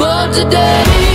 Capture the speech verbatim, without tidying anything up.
above today.